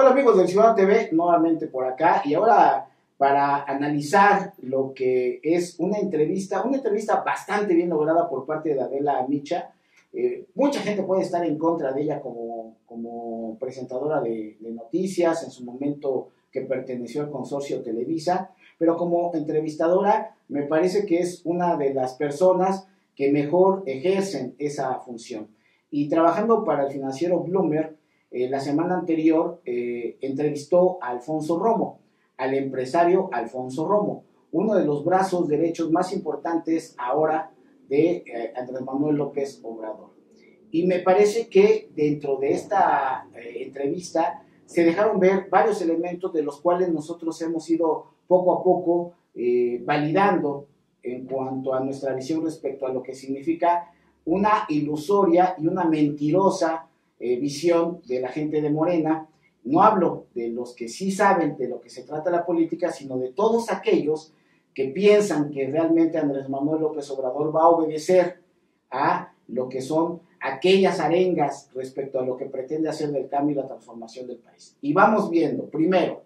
Hola amigos del Ciudad TV, nuevamente por acá y ahora para analizar lo que es una entrevista bastante bien lograda por parte de Adela Micha. Mucha gente puede estar en contra de ella como presentadora de noticias, en su momento que perteneció al consorcio Televisa, pero como entrevistadora me parece que es una de las personas que mejor ejercen esa función. Y trabajando para el financiero Bloomberg, la semana anterior entrevistó a Alfonso Romo, al empresario Alfonso Romo, uno de los brazos derechos más importantes ahora de Andrés Manuel López Obrador. Y me parece que dentro de esta entrevista se dejaron ver varios elementos de los cuales nosotros hemos ido poco a poco validando en cuanto a nuestra visión respecto a lo que significa una ilusoria y una mentirosa visión de la gente de Morena. No hablo de los que sí saben de lo que se trata la política, sino de todos aquellos que piensan que realmente Andrés Manuel López Obrador va a obedecer a lo que son aquellas arengas respecto a lo que pretende hacer del cambio y la transformación del país. Y vamos viendo, primero,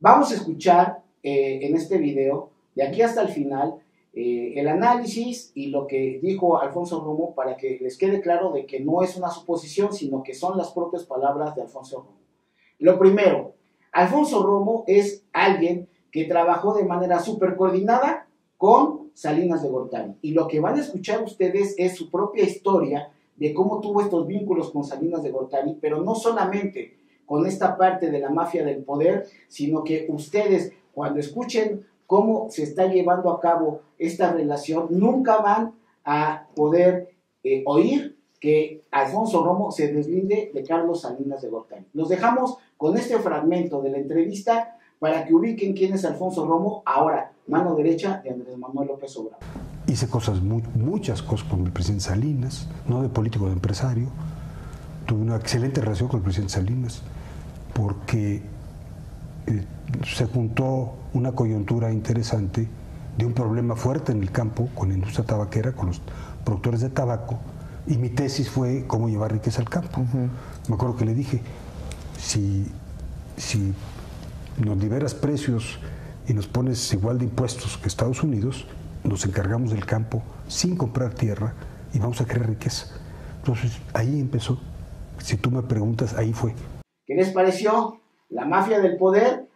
vamos a escuchar en este video, de aquí hasta el final, el análisis y lo que dijo Alfonso Romo para que les quede claro de que no es una suposición, sino que son las propias palabras de Alfonso Romo. Lo primero, Alfonso Romo es alguien que trabajó de manera súper coordinada con Salinas de Gortari. Y lo que van a escuchar ustedes es su propia historia de cómo tuvo estos vínculos con Salinas de Gortari, pero no solamente con esta parte de la mafia del poder, sino que ustedes cuando escuchen cómo se está llevando a cabo esta relación, nunca van a poder oír que Alfonso Romo se deslinde de Carlos Salinas de Gortari. Los dejamos con este fragmento de la entrevista para que ubiquen quién es Alfonso Romo, ahora mano derecha de Andrés Manuel López Obrador. Hice cosas, muchas cosas con el presidente Salinas, no de político, de empresario. Tuve una excelente relación con el presidente Salinas porque se juntó una coyuntura interesante de un problema fuerte en el campo con la industria tabaquera, con los productores de tabaco, y mi tesis fue cómo llevar riqueza al campo. Me acuerdo que le dije, si nos liberas precios y nos pones igual de impuestos que Estados Unidos, nos encargamos del campo sin comprar tierra y vamos a crear riqueza. Entonces ahí empezó, si tú me preguntas, ahí fue. ¿Qué les pareció? La mafia del poder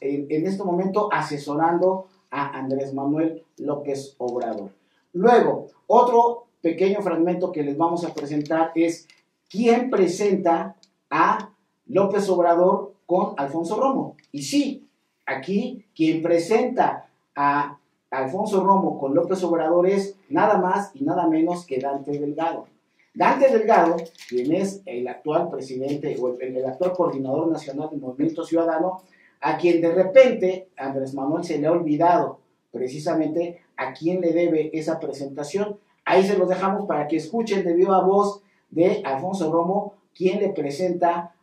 en este momento asesorando a Andrés Manuel López Obrador. Luego, otro pequeño fragmento que les vamos a presentar es quién presenta a López Obrador con Alfonso Romo. Y sí, aquí quien presenta a Alfonso Romo con López Obrador es nada más y nada menos que Dante Delgado. Dante Delgado, quien es el actual presidente o el actual coordinador nacional del Movimiento Ciudadano, a quien de repente Andrés Manuel se le ha olvidado precisamente a quién le debe esa presentación. Ahí se los dejamos para que escuchen de viva voz de Alfonso Romo, quien le presenta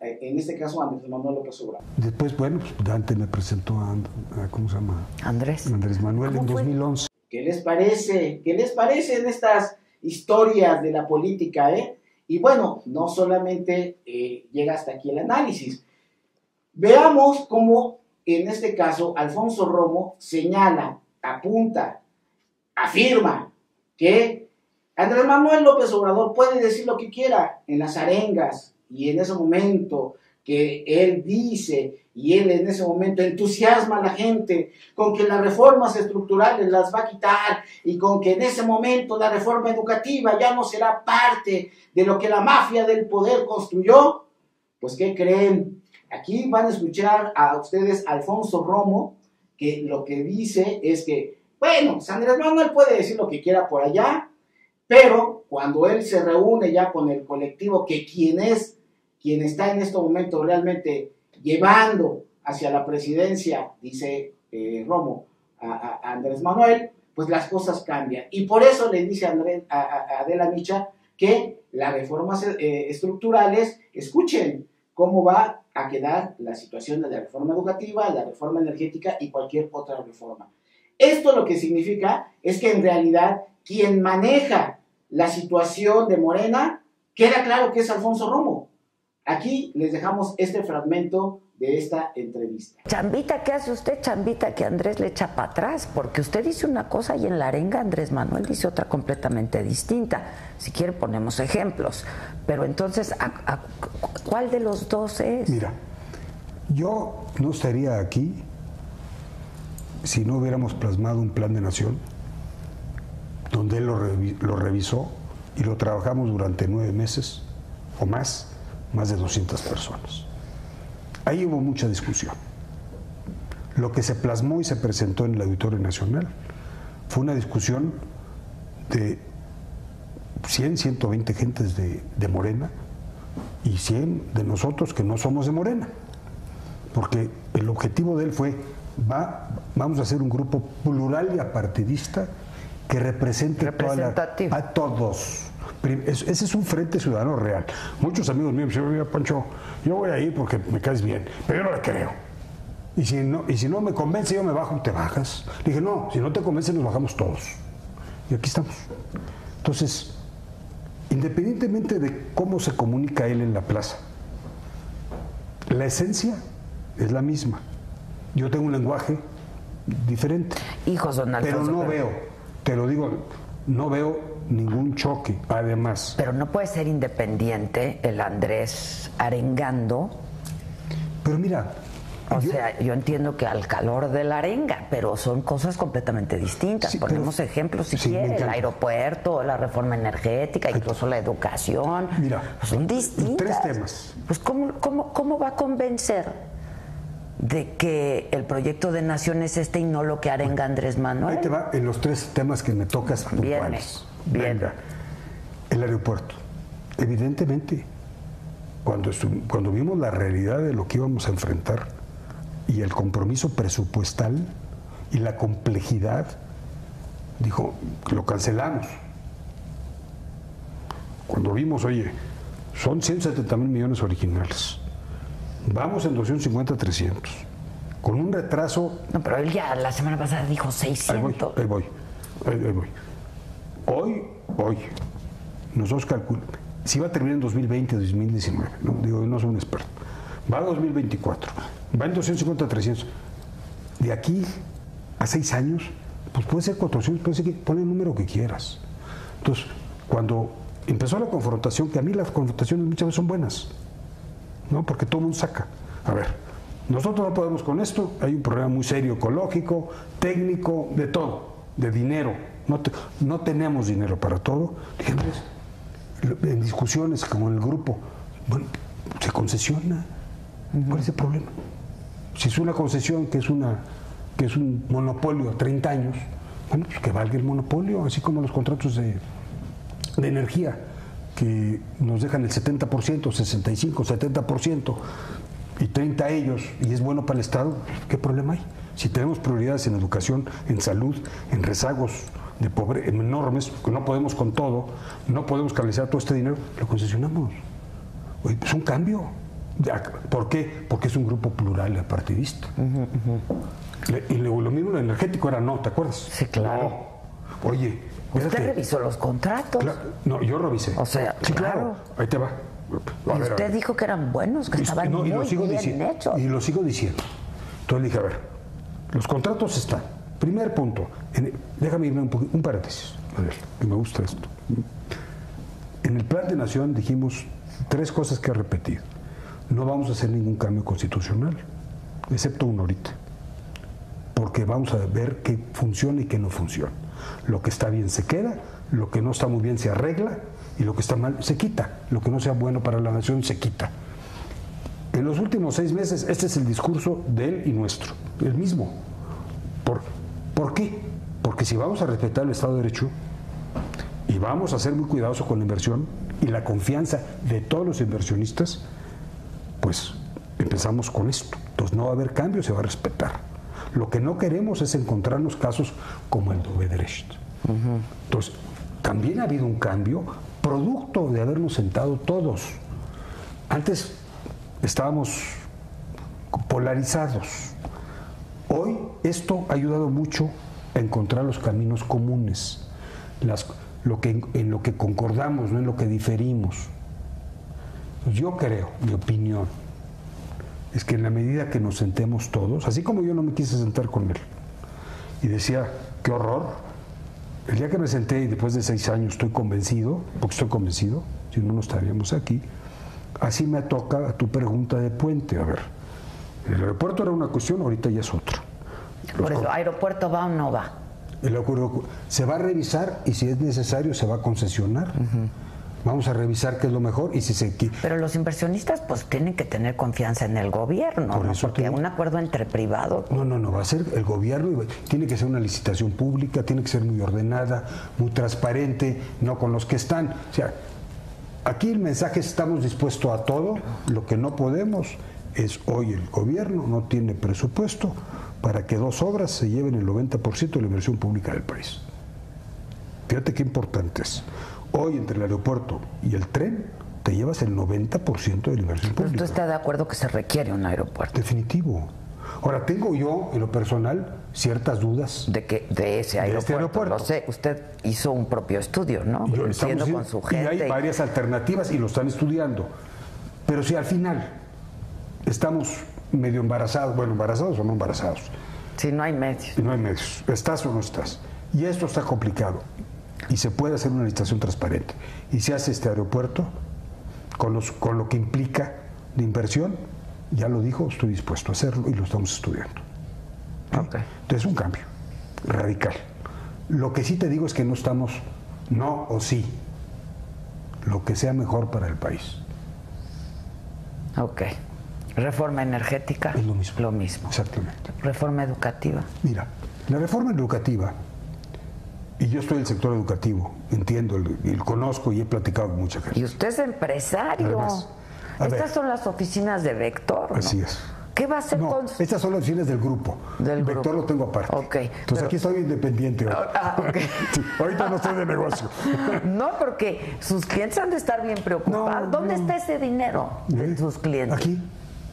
en este caso, a Andrés Manuel López Obrador. Después, bueno, pues Dante me presentó a ¿cómo se llama? Andrés Manuel en 2011. ¿Qué les parece? ¿Qué les parecen estas historias de la política, ¿eh? Y bueno, no solamente llega hasta aquí el análisis. Veamos cómo, en este caso, Alfonso Romo señala, apunta, afirma que Andrés Manuel López Obrador puede decir lo que quiera en las arengas y en ese momento que él dice y él en ese momento entusiasma a la gente con que las reformas estructurales las va a quitar y con que en ese momento la reforma educativa ya no será parte de lo que la mafia del poder construyó, pues ¿qué creen? Aquí van a escuchar a ustedes Alfonso Romo, que lo que dice es que, bueno, Andrés Manuel puede decir lo que quiera por allá, pero cuando él se reúne ya con el colectivo que quien está en este momento realmente llevando hacia la presidencia, dice Romo, a Andrés Manuel, pues las cosas cambian. Y por eso le dice a Adela Micha que las reformas estructurales, escuchen cómo va a quedar la situación de la reforma educativa, la reforma energética y cualquier otra reforma. Esto lo que significa es que en realidad quien maneja la situación de Morena, queda claro que es Alfonso Romo. Aquí les dejamos este fragmento de esta entrevista. Chambita, ¿qué hace usted? Chambita, que Andrés le echa para atrás, porque usted dice una cosa y en la arenga Andrés Manuel dice otra completamente distinta. Si quiere ponemos ejemplos, pero entonces, ¿cuál de los dos es? Mira, yo no estaría aquí si no hubiéramos plasmado un plan de nación donde él lo revisó y lo trabajamos durante 9 meses o más de 200 personas. Ahí hubo mucha discusión. Lo que se plasmó y se presentó en el Auditorio Nacional fue una discusión de 100, 120 gentes de Morena y 100 de nosotros que no somos de Morena. Porque el objetivo de él fue, vamos a hacer un grupo plural y apartidista que represente a todos. Ese es un frente ciudadano real. Muchos amigos míos me dicen, Pancho, yo voy a ir porque me caes bien, pero yo no le creo. Y si no me convence, yo me bajo, te bajas. Dije, no, si no te convence, nos bajamos todos. Y aquí estamos. Entonces, independientemente de cómo se comunica él en la plaza, la esencia es la misma. Yo tengo un lenguaje diferente. Hijos, don Alfonso, pero no veo, te lo digo, no veo ningún choque, además. Pero no puede ser independiente el Andrés arengando. Pero mira, yo entiendo que al calor de la arenga, pero son cosas completamente distintas. Sí, ponemos ejemplos si quieres, el aeropuerto, la reforma energética, incluso la educación. Mira, pues son distintas. 3 temas. Pues ¿cómo va a convencer de que el proyecto de nación es este y no lo que arenga Andrés Manuel? Ahí te va en los 3 temas que me tocas puntuales. Venga, el aeropuerto. Evidentemente, cuando vimos la realidad de lo que íbamos a enfrentar y el compromiso presupuestal y la complejidad, dijo, lo cancelamos. Cuando vimos, oye, son 170,000 millones originales. Vamos en 250, 300. Con un retraso... No, pero él ya la semana pasada dijo 600. Ahí voy. Hoy, nosotros calculamos, si va a terminar en 2020, 2019, no, digo, no soy un experto, va a 2024, va en 250, 300, de aquí a 6 años, pues puede ser 400, puede ser que pone el número que quieras. Entonces, cuando empezó la confrontación, que a mí las confrontaciones muchas veces son buenas, ¿no? Porque todo el mundo saca, a ver, nosotros no podemos con esto, hay un problema muy serio ecológico, técnico, de todo, de dinero. No tenemos dinero para todo. Entonces, en discusiones como el grupo, bueno, se concesiona. ¿Cuál es el problema? Si es una concesión que es un monopolio a 30 años, bueno, pues que valga el monopolio, así como los contratos de energía, que nos dejan el 70%, 65%, 70%, y 30 a ellos, y es bueno para el Estado, ¿qué problema hay? Si tenemos prioridades en educación, en salud, en rezagos de pobreza enormes, que no podemos con todo, no podemos canalizar todo este dinero, lo concesionamos. Oye, es un cambio. ¿Por qué? Porque es un grupo plural apartidista. Y lo mismo lo energético era no, ¿te acuerdas? Sí, claro. No. Oye, ¿usted revisó los contratos? No, yo revisé. O sea, sí, claro. Ahí te va. Y usted dijo que eran buenos, que estaban muy bien hechos. Y lo sigo diciendo. Entonces dije, a ver, los contratos están. Primer punto, déjame irme un paréntesis, a ver, que me gusta esto. En el plan de nación dijimos 3 cosas que he repetido. No vamos a hacer ningún cambio constitucional, excepto uno ahorita, porque vamos a ver qué funciona y qué no funciona. Lo que está bien se queda, lo que no está muy bien se arregla y lo que está mal se quita, lo que no sea bueno para la nación se quita. En los últimos 6 meses, este es el discurso de él y nuestro, el mismo. ¿Por qué? Porque si vamos a respetar el Estado de Derecho y vamos a ser muy cuidadosos con la inversión y la confianza de todos los inversionistas, pues empezamos con esto. Entonces no va a haber cambio, se va a respetar. Lo que no queremos es encontrarnos casos como el de Bedrecht. Entonces, también ha habido un cambio producto de habernos sentado todos. Antes estábamos polarizados. Hoy esto ha ayudado mucho a encontrar los caminos comunes, en lo que concordamos, no en lo que diferimos. Yo creo, mi opinión, es que en la medida que nos sentemos todos, así como yo no me quise sentar con él, y decía, qué horror, el día que me senté y después de 6 años estoy convencido, porque estoy convencido, si no, no estaríamos aquí, así me toca a tu pregunta de puente. A ver, el aeropuerto era una cuestión, ahorita ya es otra. Por eso, ¿aeropuerto va o no va? El acuerdo se va a revisar y si es necesario se va a concesionar. Uh-huh. Vamos a revisar qué es lo mejor y si se... Pero los inversionistas pues tienen que tener confianza en el gobierno, por ¿no? Porque un acuerdo entre privado... No, va a ser el gobierno, tiene que ser una licitación pública, tiene que ser muy ordenada, muy transparente, no con los que están. O sea, aquí el mensaje es estamos dispuestos a todo, lo que no podemos es hoy el gobierno no tiene presupuesto para que 2 obras se lleven el 90% de la inversión pública del país. Fíjate qué importante es. Hoy, entre el aeropuerto y el tren, te llevas el 90% de la inversión pública. ¿Usted está de acuerdo que se requiere un aeropuerto? Definitivo. Ahora, tengo yo, en lo personal, ciertas dudas. De ese aeropuerto. De este aeropuerto. Lo sé, usted hizo un propio estudio, ¿no? Yo, entiendo con su gente. Y hay varias alternativas y lo están estudiando. Pero si al final estamos medio embarazados, bueno, embarazados o no embarazados. Si no hay medios. Si no hay medios. ¿Estás o no estás? Y esto está complicado. Y se puede hacer una licitación transparente. Y se hace este aeropuerto con lo que implica de inversión, ya lo dijo, estoy dispuesto a hacerlo y lo estamos estudiando. ¿Sí? Okay. Entonces es un cambio radical. Lo que sí te digo es que no estamos, no o sí, lo que sea mejor para el país. Ok. Reforma energética. Es lo mismo. Lo mismo. Exactamente. Reforma educativa. Mira, la reforma educativa... Y yo estoy en el sector educativo, entiendo, el conozco y he platicado con mucha gente. Y usted es empresario. Además, estas son las oficinas de Vector, ¿no? Así es. ¿Qué va a hacer con...? Estas son las oficinas del grupo. Del Vector grupo. Lo tengo aparte. Ok. Entonces aquí estoy independiente. Ah, okay. Sí, ahorita no estoy de negocio. No, porque sus clientes han de estar bien preocupados. No, ¿dónde está ese dinero de sus clientes? Aquí.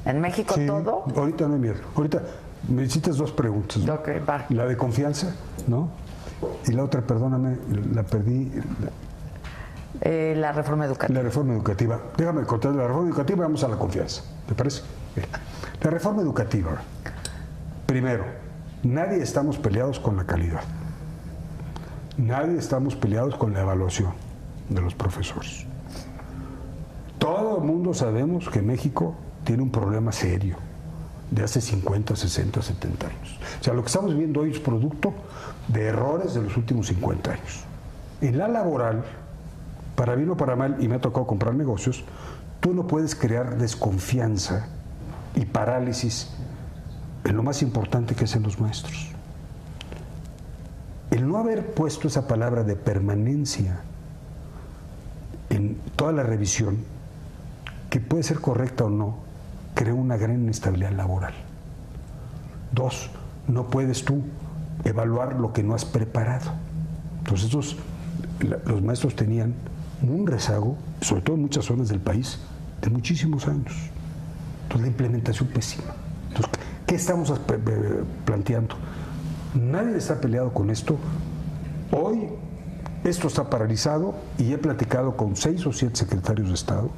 ¿En México sí, todo? Ahorita no hay miedo. Ahorita me hiciste 2 preguntas. ¿No? Ok, va. La de confianza, ¿no? Y la otra, perdóname, la perdí. La reforma educativa. La reforma educativa. Déjame contar la reforma educativa y vamos a la confianza. ¿Te parece? Bien. La reforma educativa. Primero, nadie estamos peleados con la calidad. Nadie estamos peleados con la evaluación de los profesores. Todo el mundo sabemos que México tiene un problema serio de hace 50, 60, 70 años. O sea, lo que estamos viendo hoy es producto de errores de los últimos 50 años. En la laboral, para bien o para mal, y me ha tocado comprar negocios, tú no puedes crear desconfianza y parálisis en lo más importante que es en los maestros. El no haber puesto esa palabra de permanencia en toda la revisión, que puede ser correcta o no, creó una gran inestabilidad laboral. 2, no puedes tú evaluar lo que no has preparado. Entonces los maestros tenían un rezago, sobre todo en muchas zonas del país, de muchísimos años. Entonces la implementación pésima. Entonces, ¿qué estamos planteando? Nadie está peleado con esto. Hoy esto está paralizado y he platicado con 6 o 7 secretarios de Estado.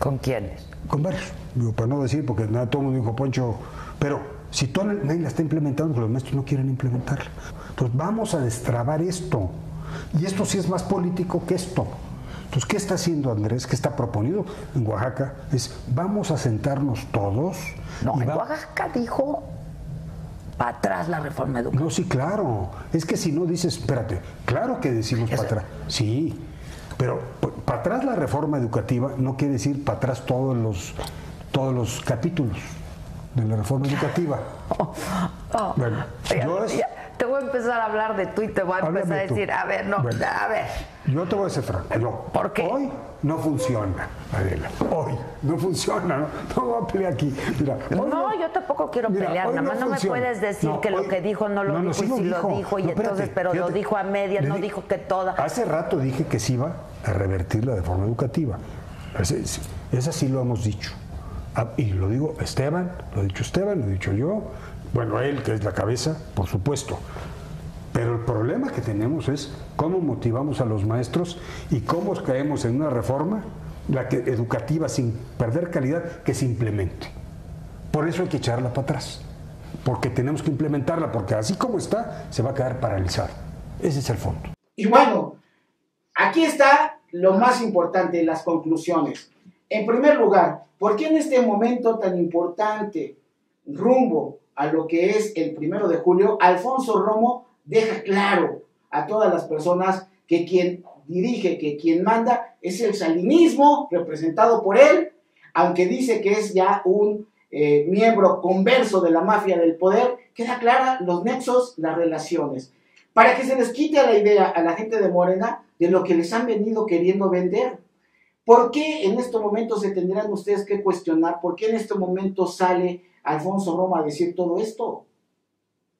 ¿Con quiénes? Con varios, digo, para no decir, porque nada, todo el mundo dijo, Poncho, pero si todo nadie la está implementando, porque los maestros no quieren implementarla. Entonces vamos a destrabar esto, y esto sí es más político que esto. Entonces, ¿qué está haciendo Andrés? ¿Qué está proponiendo en Oaxaca? Es, vamos a sentarnos todos. No, en Oaxaca dijo, para atrás la reforma educativa. No, sí, claro, es que si no dices, espérate, claro que decimos para atrás, sí. Pero para atrás la reforma educativa no quiere decir para atrás todos los capítulos de la reforma educativa. Bueno, te voy a empezar a hablar de tú y te voy a empezar a decir, a ver, no, bueno, a ver. Yo te voy a ser franco, no. ¿Por qué? Hoy no funciona, Adela. Hoy no funciona, ¿no? No voy a pelear aquí. Mira, no, yo tampoco quiero pelear, nada más no me puedes decir que lo que dijo no lo dijo, sí y si lo dijo, y no, espérate, entonces, pero fíjate, lo dijo a medias, no dijo que toda. Hace rato dije que se iba a revertir la reforma educativa. Esa sí lo hemos dicho. Y lo digo Esteban, lo ha dicho Esteban, lo he dicho yo. Bueno, él, que es la cabeza, por supuesto. Pero el problema que tenemos es cómo motivamos a los maestros y cómo caemos en una reforma la que, educativa sin perder calidad, que se implemente. Por eso hay que echarla para atrás, porque tenemos que implementarla, porque así como está, se va a quedar paralizada. Ese es el fondo. Y bueno, aquí está lo más importante, las conclusiones. En primer lugar, ¿por qué en este momento tan importante, rumbo a lo que es el 1 de julio, Alfonso Romo deja claro a todas las personas que quien dirige, que quien manda es el salinismo representado por él, aunque dice que es ya un miembro converso de la mafia del poder? Queda clara los nexos, las relaciones, para que se les quite la idea a la gente de Morena de lo que les han venido queriendo vender. ¿Por qué en este momento se tendrán ustedes que cuestionar? ¿Por qué en este momento sale Alfonso Romo a decir todo esto?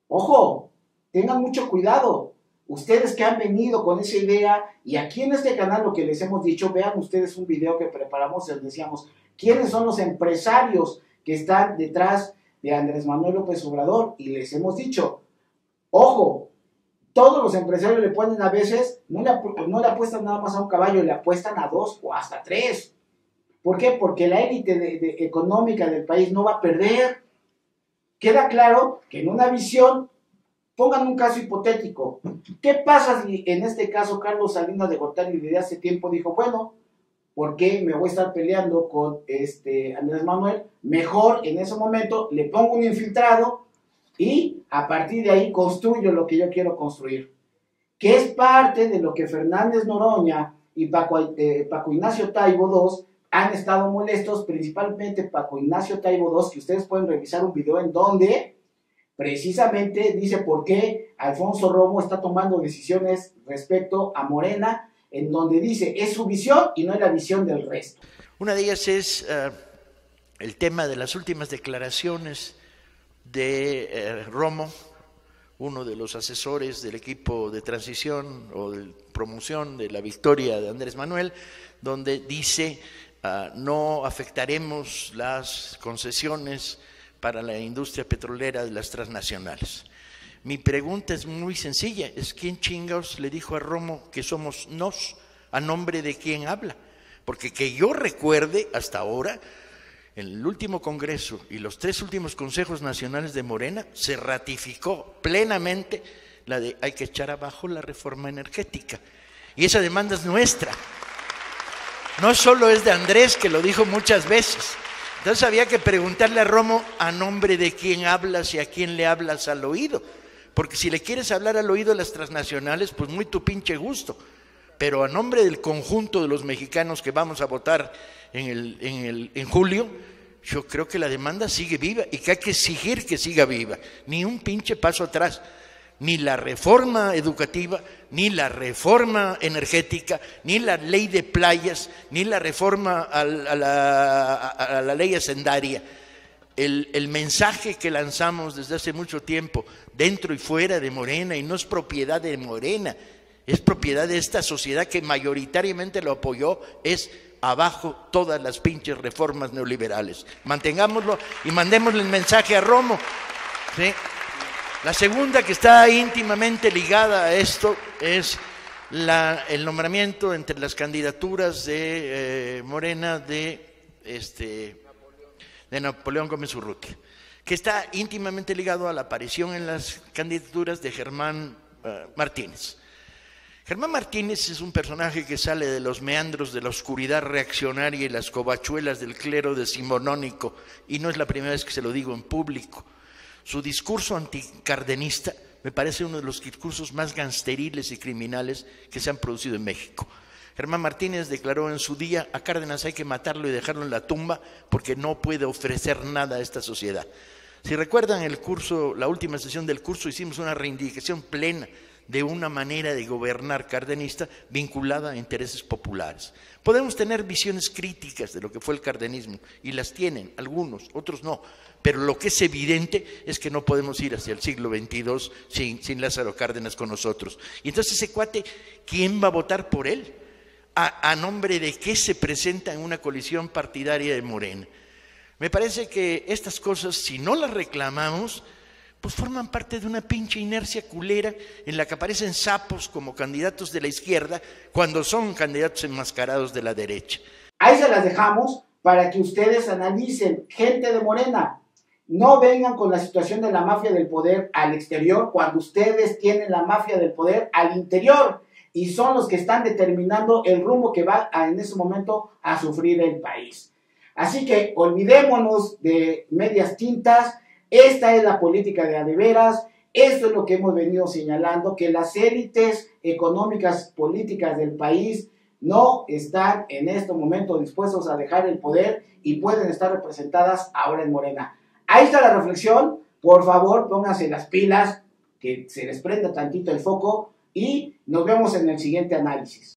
Ojo, tengan mucho cuidado. Ustedes que han venido con esa idea, y aquí en este canal lo que les hemos dicho, vean ustedes un video que preparamos, les decíamos quiénes son los empresarios que están detrás de Andrés Manuel López Obrador, y les hemos dicho, ojo, todos los empresarios le ponen a veces, no le apuestan nada más a un caballo, le apuestan a 2 o hasta 3. ¿Por qué? Porque la élite económica del país no va a perder. Queda claro que en una visión, pongan un caso hipotético, ¿qué pasa si en este caso Carlos Salinas de Gortari desde hace tiempo dijo, bueno, ¿por qué me voy a estar peleando con Andrés Manuel? Mejor en ese momento le pongo un infiltrado y a partir de ahí construyo lo que yo quiero construir. Que es parte de lo que Fernández Noroña y Paco Ignacio Taibo II han estado molestos, principalmente Paco Ignacio Taibo II, que ustedes pueden revisar un video en donde precisamente dice por qué Alfonso Romo está tomando decisiones respecto a Morena, en donde dice es su visión y no es la visión del resto. Una de ellas es el tema de las últimas declaraciones de Romo, uno de los asesores del equipo de transición o de promoción de la victoria de Andrés Manuel, donde dice no afectaremos las concesiones para la industria petrolera de las transnacionales. Mi pregunta es muy sencilla, es ¿quién chingados le dijo a Romo que somos nos? ¿A nombre de quién habla? Porque que yo recuerde hasta ahora, en el último Congreso y los 3 últimos Consejos Nacionales de Morena, se ratificó plenamente la de hay que echar abajo la reforma energética. Y esa demanda es nuestra. No solo es de Andrés, que lo dijo muchas veces. Entonces había que preguntarle a Romo a nombre de quién hablas y a quién le hablas al oído. Porque si le quieres hablar al oído a las transnacionales, pues muy tu pinche gusto. Pero a nombre del conjunto de los mexicanos que vamos a votar en julio, yo creo que la demanda sigue viva y que hay que exigir que siga viva. Ni un pinche paso atrás. Ni la reforma educativa, ni la reforma energética, ni la ley de playas, ni la reforma a la ley hacendaria. El mensaje que lanzamos desde hace mucho tiempo, dentro y fuera de Morena, y no es propiedad de Morena, es propiedad de esta sociedad que mayoritariamente lo apoyó, es abajo todas las pinches reformas neoliberales. Mantengámoslo y mandémosle el mensaje a Romo, ¿sí? La segunda, que está íntimamente ligada a esto, es el nombramiento entre las candidaturas de Morena de Napoleón Gómez Urrutia, que está íntimamente ligado a la aparición en las candidaturas de Germán Martínez. Germán Martínez es un personaje que sale de los meandros de la oscuridad reaccionaria y las covachuelas del clero decimonónico, y no es la primera vez que se lo digo en público. Su discurso anticardenista me parece uno de los discursos más gangsteriles y criminales que se han producido en México. Germán Martínez declaró en su día, a Cárdenas hay que matarlo y dejarlo en la tumba porque no puede ofrecer nada a esta sociedad. Si recuerdan el curso, la última sesión del curso, hicimos una reivindicación plena de una manera de gobernar cardenista vinculada a intereses populares. Podemos tener visiones críticas de lo que fue el cardenismo, y las tienen algunos, otros no, pero lo que es evidente es que no podemos ir hacia el siglo XXII sin Lázaro Cárdenas con nosotros. Y entonces ese cuate, ¿quién va a votar por él? ¿A nombre de qué se presenta en una coalición partidaria de Morena? Me parece que estas cosas, si no las reclamamos, pues forman parte de una pinche inercia culera en la que aparecen sapos como candidatos de la izquierda cuando son candidatos enmascarados de la derecha. Ahí se las dejamos para que ustedes analicen. Gente de Morena, no vengan con la situación de la mafia del poder al exterior cuando ustedes tienen la mafia del poder al interior y son los que están determinando el rumbo que va en ese momento a sufrir el país. Así que olvidémonos de medias tintas. Esta es la política de adeveras. Esto es lo que hemos venido señalando, que las élites económicas políticas del país no están en este momento dispuestos a dejar el poder y pueden estar representadas ahora en Morena. Ahí está la reflexión. Por favor, pónganse las pilas, que se les prenda tantito el foco y nos vemos en el siguiente análisis.